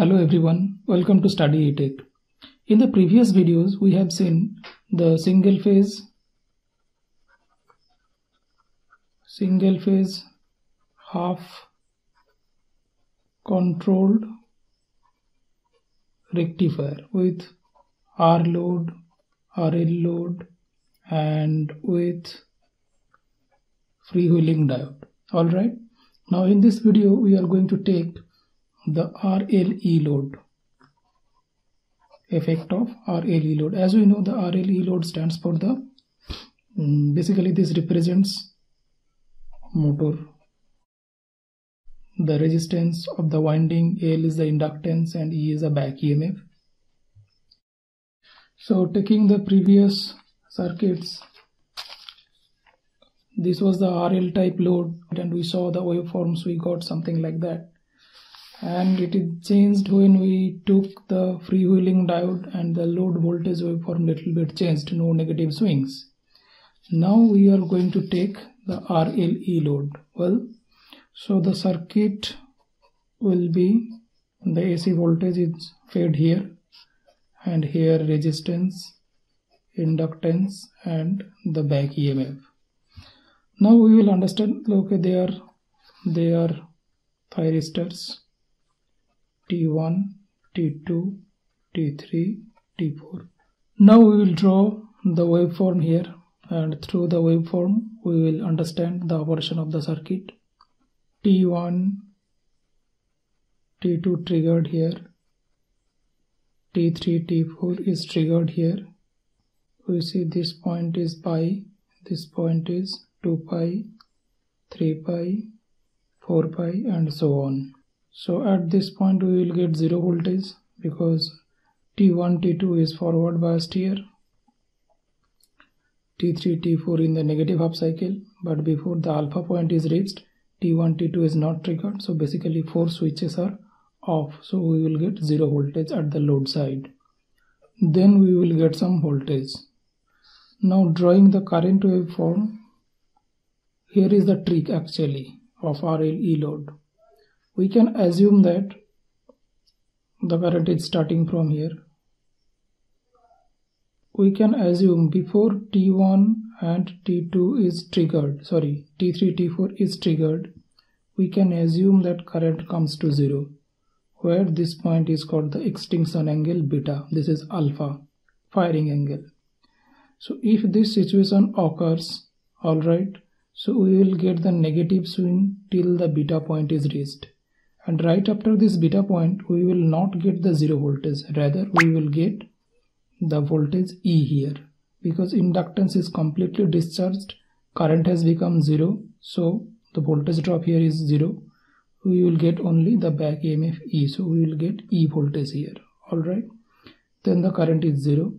Hello everyone, welcome to Study EETech. In the previous videos, we have seen the single phase, half controlled rectifier with R load, RL load, and with freewheeling diode. Alright, now in this video, we are going to take the RLE load, effect of RLE load. As we know, the RLE load stands for the, basically this represents motor. The resistance of the winding, L is the inductance and E is the back EMF. So taking the previous circuits, this was the RL type load and we saw the waveforms, we got something like that. And it is changed when we took the freewheeling diode and the load voltage waveform little bit changed, no negative swings. Now we are going to take the RLE load. Well, so the circuit will be, the AC voltage is fed here and here resistance, inductance and the back EMF. Now we will understand, okay, they are thyristors. T1, T2, T3, T4. Now we will draw the waveform here and through the waveform we will understand the operation of the circuit. T1, T2 triggered here, T3, T4 is triggered here. We see this point is pi, this point is 2 pi, 3 pi, 4 pi and so on. So at this point we will get 0 voltage because T1, T2 is forward biased here, T3, T4 in the negative half cycle, but before the alpha point is reached, T1, T2 is not triggered, so basically 4 switches are off, so we will get 0 voltage at the load side. Then we will get some voltage. Now drawing the current waveform, here is the trick actually of RLE load. We can assume that the current is starting from here. We can assume before T1 and T2 is triggered, sorry, T3, T4 is triggered, we can assume that current comes to 0, where this point is called the extinction angle beta. This is alpha, firing angle. So if this situation occurs, alright, so we will get the negative swing till the beta point is reached. And right after this beta point, we will not get the 0 voltage, rather we will get the voltage E here. Because inductance is completely discharged, current has become 0, so the voltage drop here is 0. We will get only the back EMF E, so we will get E voltage here, alright. Then the current is 0.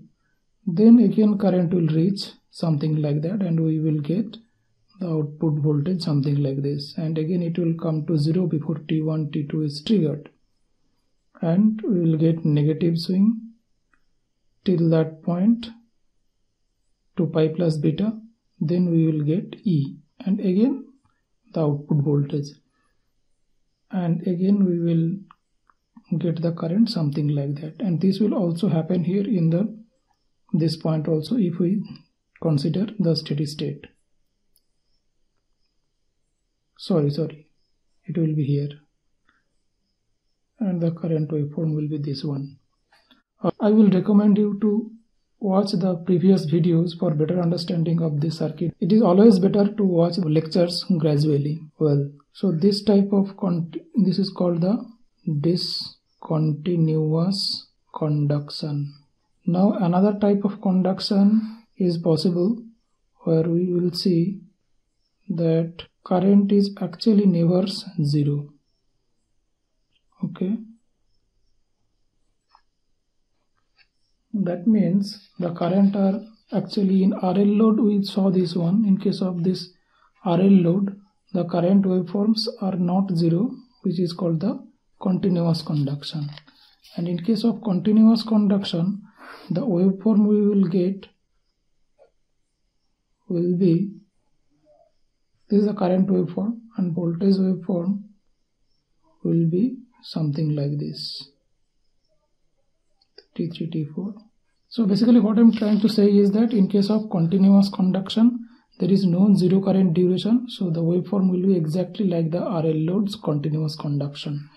Then again current will reach something like that and we will get the output voltage something like this, and again it will come to 0 before T1, T2 is triggered, and we will get negative swing till that point 2 pi plus beta, then we will get E and again the output voltage, and again we will get the current something like that. And this will also happen here in this point also if we consider the steady state. Sorry, it will be here and the current waveform will be this one. I will recommend you to watch the previous videos for better understanding of this circuit. It is always better to watch lectures gradually. Well, so this type of, this is called the discontinuous conduction. Now another type of conduction is possible where we will see that current is actually never 0. Okay, that means the current are actually in RL load. We saw this one. In case of this RL load, the current waveforms are not 0, which is called the continuous conduction. And in case of continuous conduction, the waveform we will get will be, this is the current waveform and voltage waveform will be something like this. T3, T4. So basically what I'm trying to say is that in case of continuous conduction, there is no zero current duration, so the waveform will be exactly like the RL load's continuous conduction.